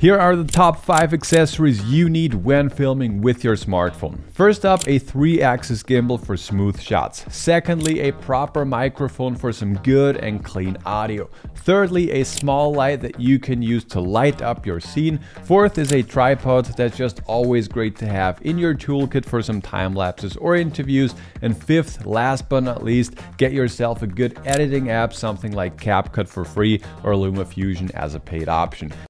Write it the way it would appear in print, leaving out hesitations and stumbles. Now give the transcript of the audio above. Here are the top 5 accessories you need when filming with your smartphone. First up, a 3-axis gimbal for smooth shots. Secondly, a proper microphone for some good and clean audio. Thirdly, a small light that you can use to light up your scene. Fourth is a tripod that's just always great to have in your toolkit for some time lapses or interviews. And fifth, last but not least, get yourself a good editing app, something like CapCut for free or LumaFusion as a paid option.